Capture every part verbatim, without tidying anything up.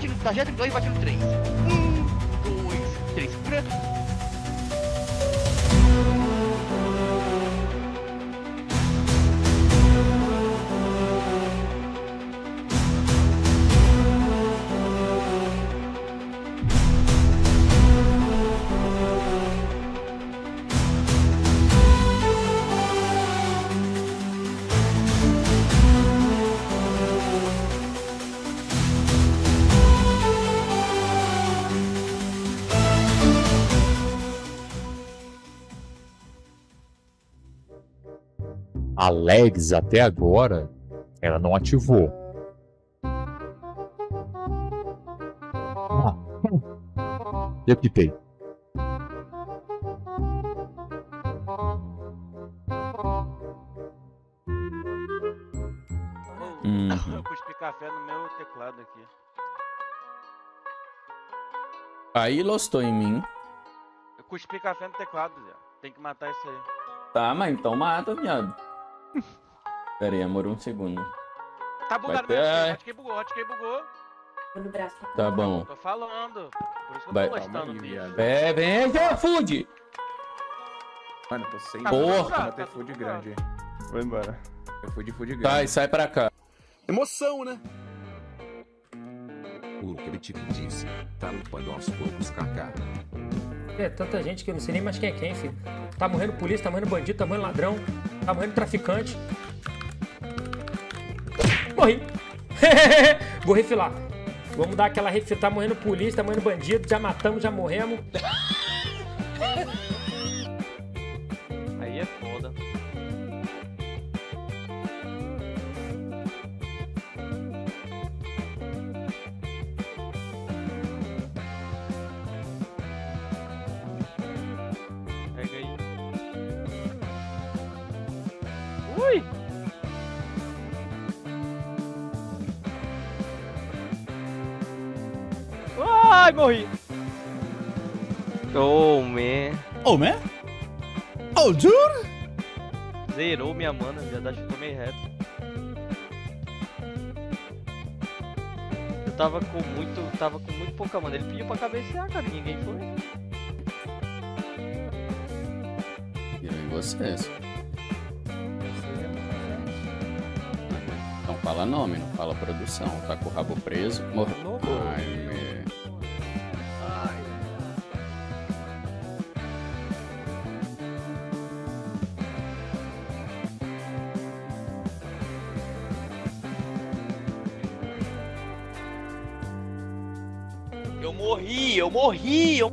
bate no trajeto dois, bate no três. Um, dois, três. A Legs até agora, ela não ativou. Ah, eu quitei. Hum. Eu cuspi café no meu teclado aqui. Aí lostou em mim. Eu cuspi café no teclado, já. Tem que matar isso aí. Tá, mas então mata, viado. Pera aí, amor, um segundo. Tá bugado mesmo, ter... acho que bugou, acho que bugou. Tá bom. Tô falando. Por isso que eu tô gostando disso. É, vem, vem, food! Mano, tô sem porra. Tem food grande. Vou embora. Tem food, food grande. Sai, sai pra cá. Emoção, né? O crítico disse, tá lupando aos poucos, kaká. É tanta gente que eu não sei nem mais quem é quem, filho. Tá morrendo polícia, tá morrendo bandido, tá morrendo ladrão, tá morrendo traficante. Morri. Vou refilar. Vamos dar aquela refilada. Tá morrendo polícia, tá morrendo bandido, já matamos, já morremos. Aí é foda. Ai, morri. Oh, man. Oh, man? Oh, dude? Zerou minha mana, já dá, chutou meio reto. Eu tava com muito, tava com muito pouca mana. Ele pediu pra cabecear, cara, e ninguém foi. E aí, vocês? Não fala nome, não fala produção. Tá com o rabo preso, morreu. Ai, meu. Eu morri, eu morri, eu... I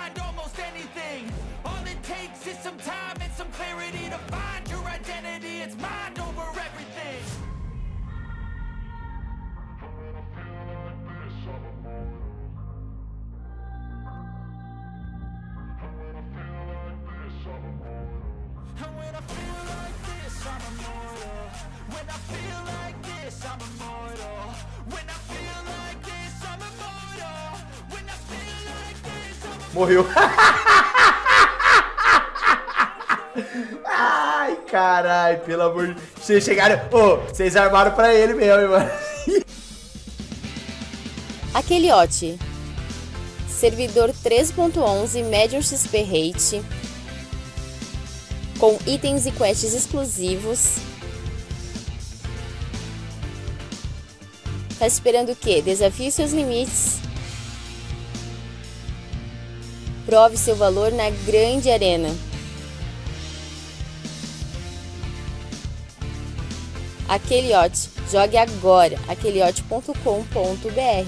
almost anything. All it takes is some time and some clarity to find your identity. It's mind over everything. And when I feel like this, I'm immortal. When I feel like this, I'm immortal. When I feel like this, I'm immortal. When I feel... Morreu. Ai, carai, pelo amor de Deus. Vocês chegaram... Ô, oh, vocês armaram pra ele mesmo, mano. AqueleOT. Servidor três ponto onze, médium X P rate. Com itens e quests exclusivos. Tá esperando o quê? Desafie seus limites. Prove seu valor na grande arena. AqueleOT, jogue agora, aqueleot ponto com ponto br.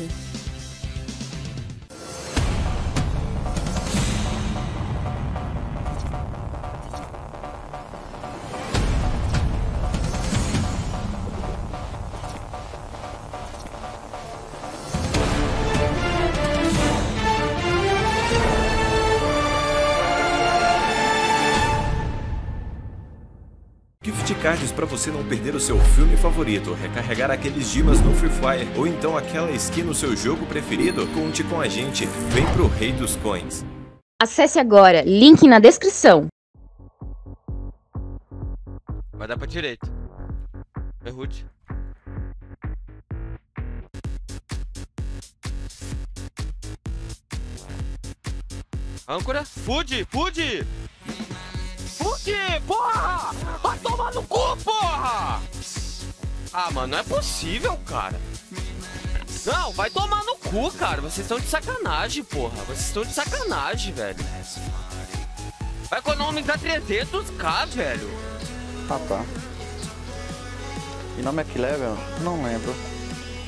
Gift cards para você não perder o seu filme favorito, recarregar aqueles gemas no Free Fire ou então aquela skin no seu jogo preferido? Conte com a gente, vem pro Rei dos Coins. Acesse agora, link na descrição. Vai dar pra direita. Berrute. Âncora. Fude, fude! Fude, porra! Vai tomar no cu, porra! Ah, mano, não é possível, cara. Não, vai tomar no cu, cara. Vocês estão de sacanagem, porra. Vocês estão de sacanagem, velho. Vai economizar trezentos k, velho. Ah, tá. E nome é que level? Não lembro.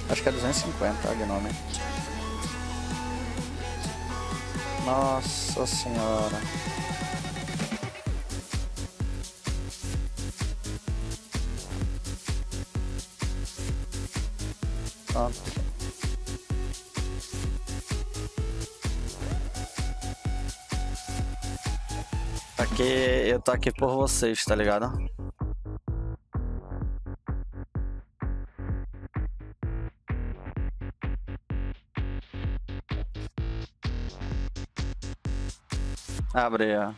Acho que é duzentos e cinquenta, o nome. Nossa senhora. Pronto. Aqui, eu tô aqui por vocês, tá ligado? Abre, ó.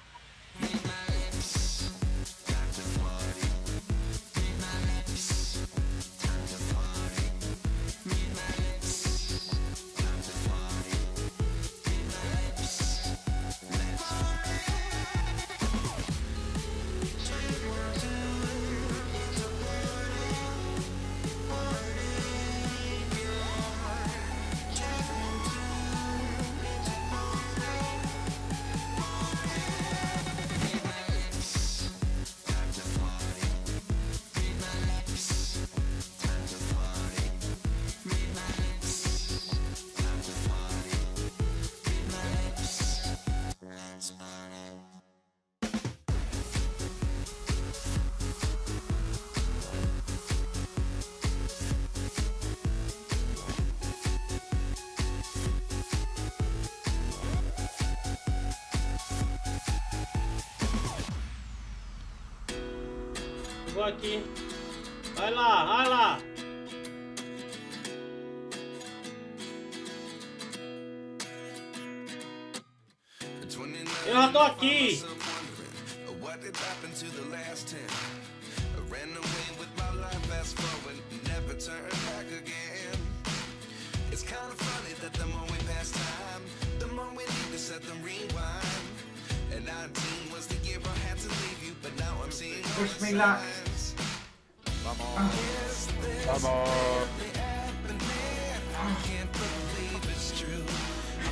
Vou aqui. Vai lá, vai lá. Eu já tô aqui. Push me lá. Vamos! Vamos!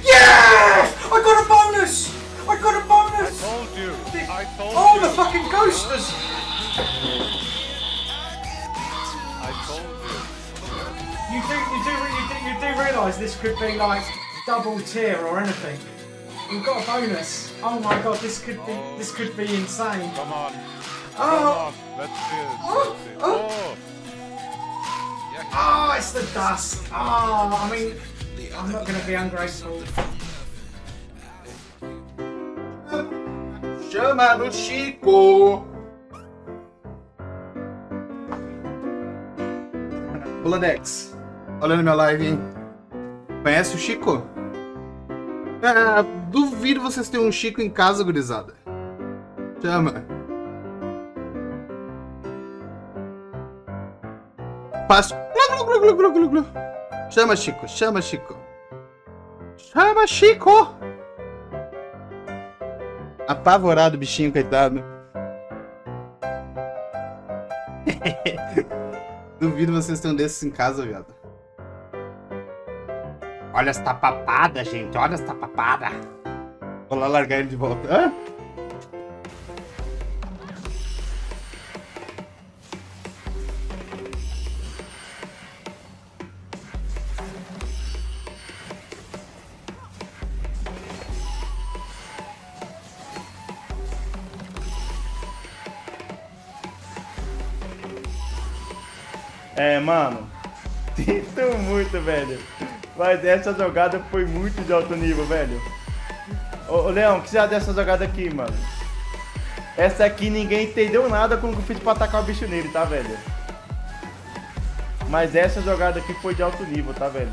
Yes! I got a bonus! I got a bonus! I told you! I told you! Oh, the fucking coasters! I told you! You do, you do, you do, you do realise this could be like double tier or anything. We've got a bonus. Oh my god, this could be, this could be insane. Come on. Oh! Let's do it. Oh! Oh! Oh, it's the dust. Oh, I mean, I'm not going to be ungrateful. Chama no Chico! Boladex, olhando minha live, hein? Conhece o Chico? Ah, duvido vocês terem um Chico em casa, gurizada. Chama. Passo. Chama Chico, chama Chico. Chama Chico! Apavorado, bichinho, coitado. Duvido vocês terem um desses em casa, viado. Olha esta papada, gente. Olha esta papada. Vou lá largar ele de volta. Hã? É, mano, sinto muito, velho, mas essa jogada foi muito de alto nível, velho. Ô, ô Leão, o que você acha dessa jogada aqui, mano? Essa aqui ninguém entendeu nada como que eu fiz pra atacar o bicho nele, tá, velho? Mas essa jogada aqui foi de alto nível, tá, velho?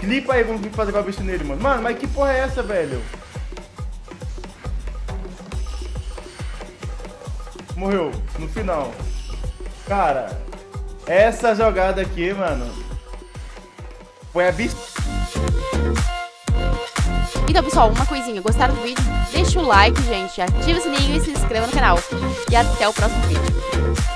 Clipa aí, vamos fazer com o bicho nele, mano. Mano, mas que porra é essa, velho? Morreu, no final. Cara, essa jogada aqui, mano, foi a bicho. Então, pessoal, uma coisinha, gostaram do vídeo? Deixa o like, gente, ativa o sininho e se inscreva no canal. E até o próximo vídeo.